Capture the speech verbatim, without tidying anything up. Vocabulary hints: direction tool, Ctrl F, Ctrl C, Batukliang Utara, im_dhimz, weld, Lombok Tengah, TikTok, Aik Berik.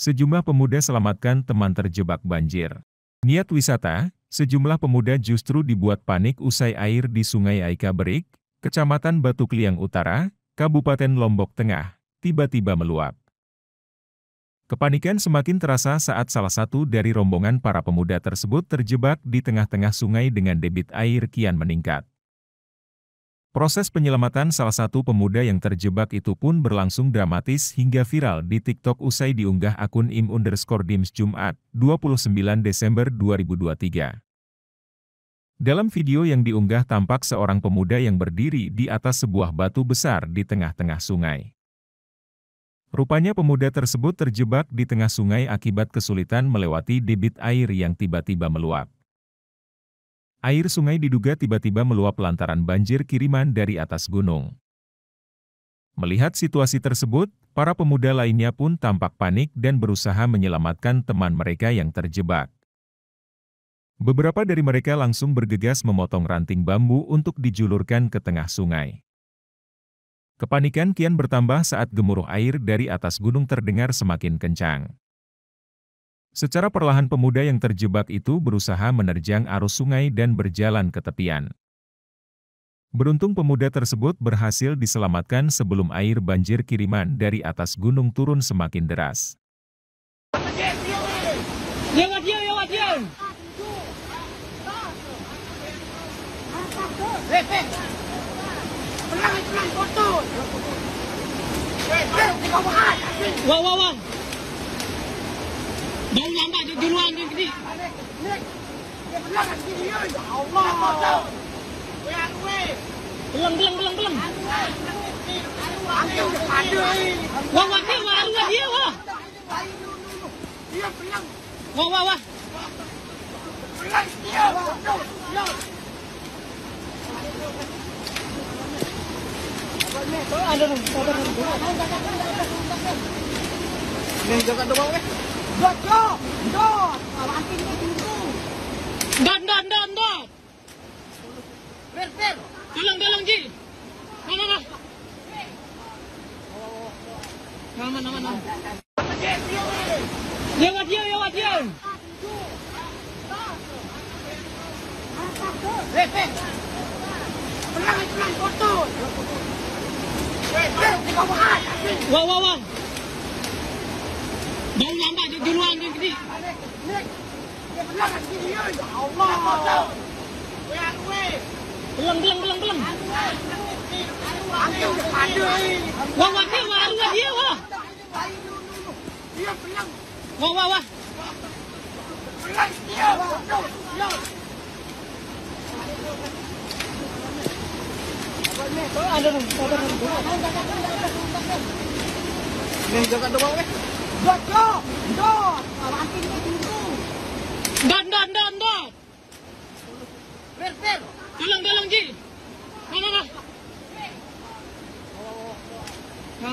Sejumlah pemuda selamatkan teman terjebak banjir. Niat wisata, sejumlah pemuda justru dibuat panik usai air di Sungai Aik Berik, Kecamatan Batukliang Utara, Kabupaten Lombok Tengah, tiba-tiba meluap. Kepanikan semakin terasa saat salah satu dari rombongan para pemuda tersebut terjebak di tengah-tengah sungai dengan debit air kian meningkat. Proses penyelamatan salah satu pemuda yang terjebak itu pun berlangsung dramatis hingga viral di TikTok usai diunggah akun im_dhimz Jumat, dua puluh sembilan Desember dua ribu dua puluh tiga. Dalam video yang diunggah tampak seorang pemuda yang berdiri di atas sebuah batu besar di tengah-tengah sungai. Rupanya pemuda tersebut terjebak di tengah sungai akibat kesulitan melewati debit air yang tiba-tiba meluap. Air sungai diduga tiba-tiba meluap lantaran banjir kiriman dari atas gunung. Melihat situasi tersebut, para pemuda lainnya pun tampak panik dan berusaha menyelamatkan teman mereka yang terjebak. Beberapa dari mereka langsung bergegas memotong ranting bambu untuk dijulurkan ke tengah sungai. Kepanikan kian bertambah saat gemuruh air dari atas gunung terdengar semakin kencang. Secara perlahan pemuda yang terjebak itu berusaha menerjang arus sungai dan berjalan ke tepian. Beruntung pemuda tersebut berhasil diselamatkan sebelum air banjir kiriman dari atas gunung turun semakin deras. Wow, wow, wow. Jangan lambat, jangan duluan, jangan gede. Allah. Belang, belang, belang, belang. Wah, wah, wah, wah, dia, wah. Wah, wah, wah. Ada dong, ada dong. Jangan jangan doang, weh. Dot, dot, dot. Antingnya dulu. Dot, dot, dot, dot. Per, per. Tolong, tolong, Ji. Mana, mana. Aman, aman, aman. Lewat dia, lewat dia. Per, per. Pelan, pelan, kotor. Per, per. Wah, wah, wah. Jangan lambat, jangan duluan, jangan gede. Allah. Belang, belang, belang, belang. Wah, wah, wah, wah, dia, wah. Wah, wah, wah. Ada dong, ada dong. Jangan jangan doang, weh. Dot, dot, dot. Antingnya dulu. Dot, dot, dot, dot. Per, per. Tolong, tolong, Ji. Mana, mana. Mana,